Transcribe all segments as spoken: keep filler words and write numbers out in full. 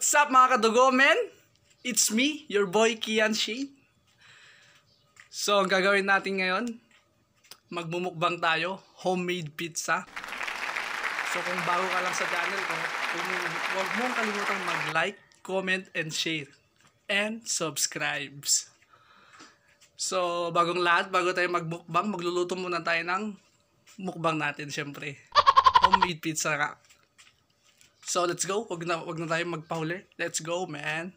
What's up mga kadugo men? It's me, your boy Kian Shi. So ang gagawin natin ngayon, magmumukbang tayo, homemade pizza. So kung bago ka lang sa channel ko, huwag mong kalimutan mag-like, comment, and share. And subscribes. So bagong lahat, bago tayo magmukbang, magluluto muna tayo ng mukbang natin syempre. Homemade pizza ka. So let's go, wag na, wag na tayo magpahuli. Let's go, man.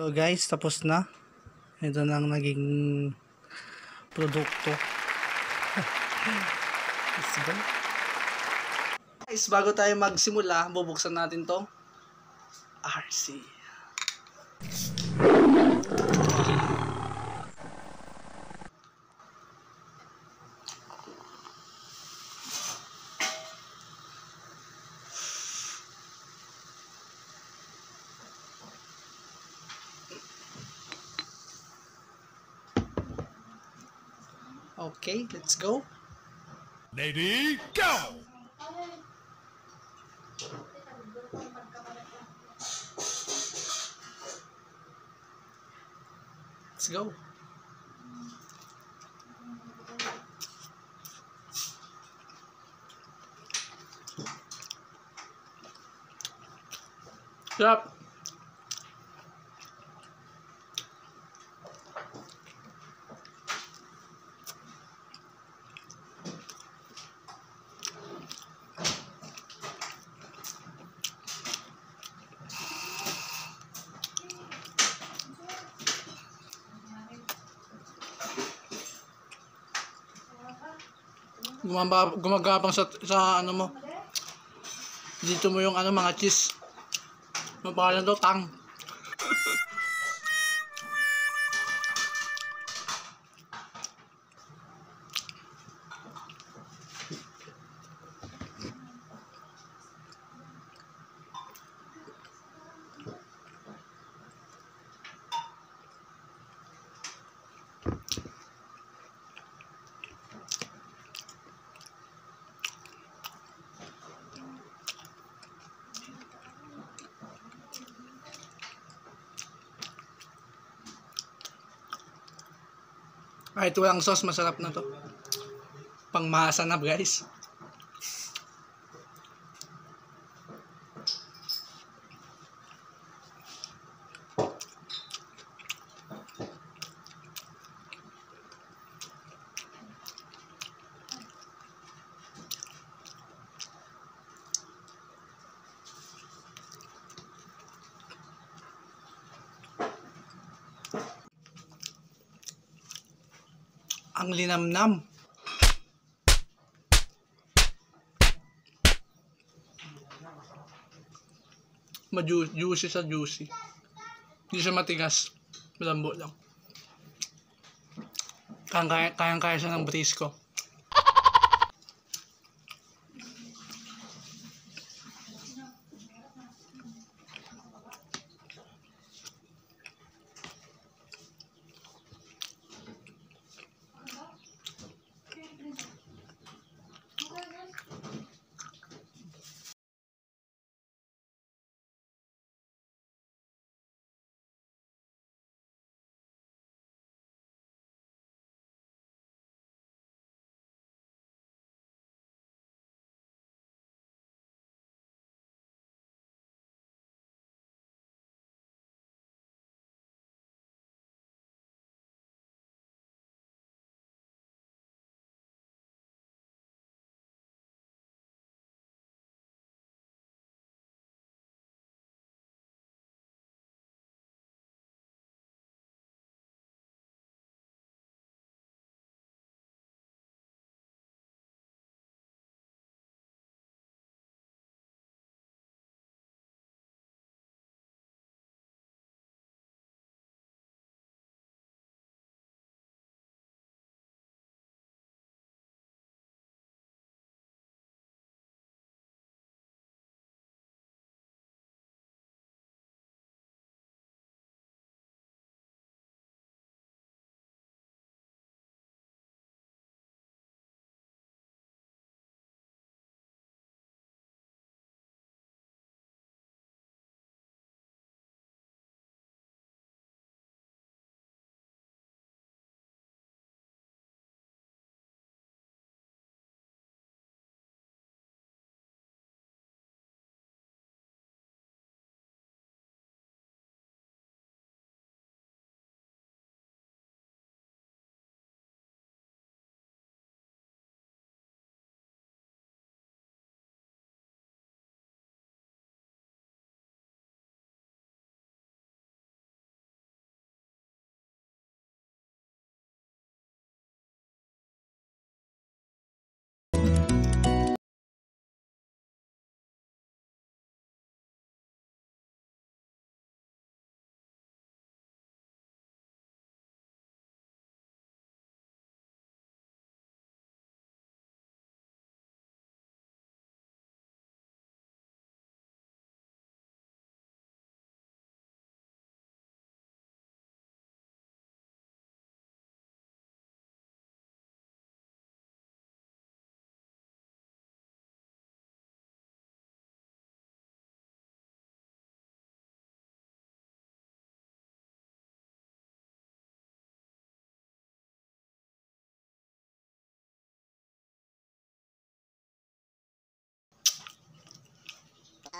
So guys, tapos na. Ito na ang naging produkto. Guys, bago tayo magsimula, bubuksan natin tong R C. Okay, let's go. Lady, go! Let's go. Stop. Gumamba, gumagapang sa, sa ano mo. Dito mo yung ano mga cheese. Mabalan daw tang. Kahit walang sauce, masarap na to. Pangmasa na, guys. Ang linamnam. Juicy sa juicy. Hindi siya matigas. Malambo lang. Kayang-kaya, kayang-kaya siya ng brisko.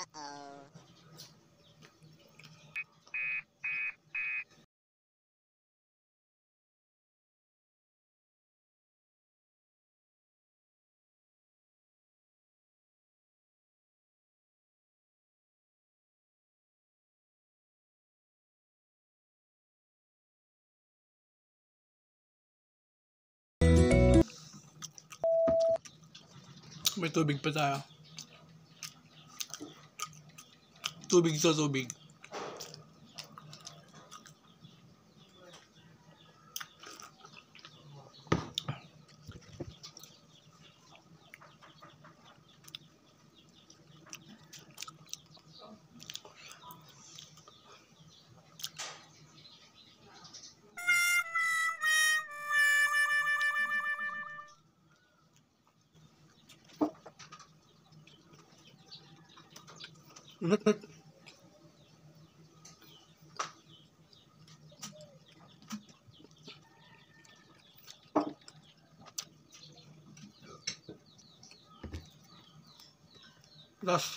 Uh-oh. May tubig pa tayo. Tubig sa tubig. That's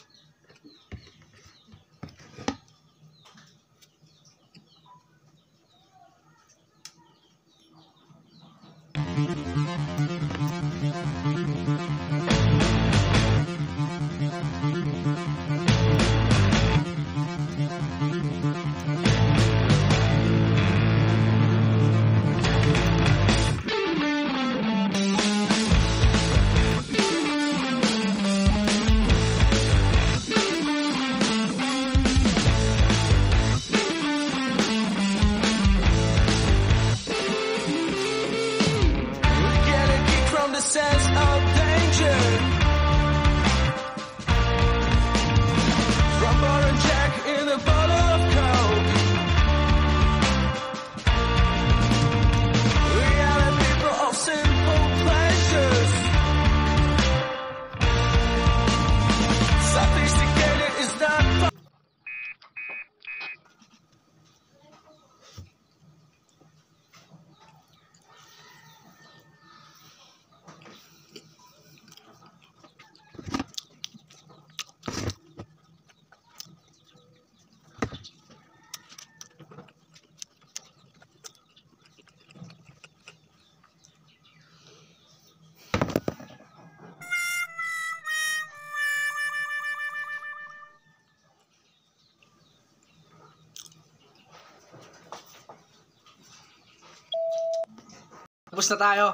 Ubus na tayo.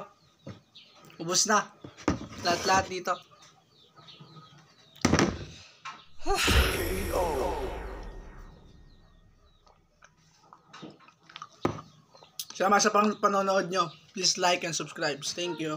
Ubus na. Lahat-lahat dito. Salamat sa panonood nyo. Please like and subscribe. Thank you.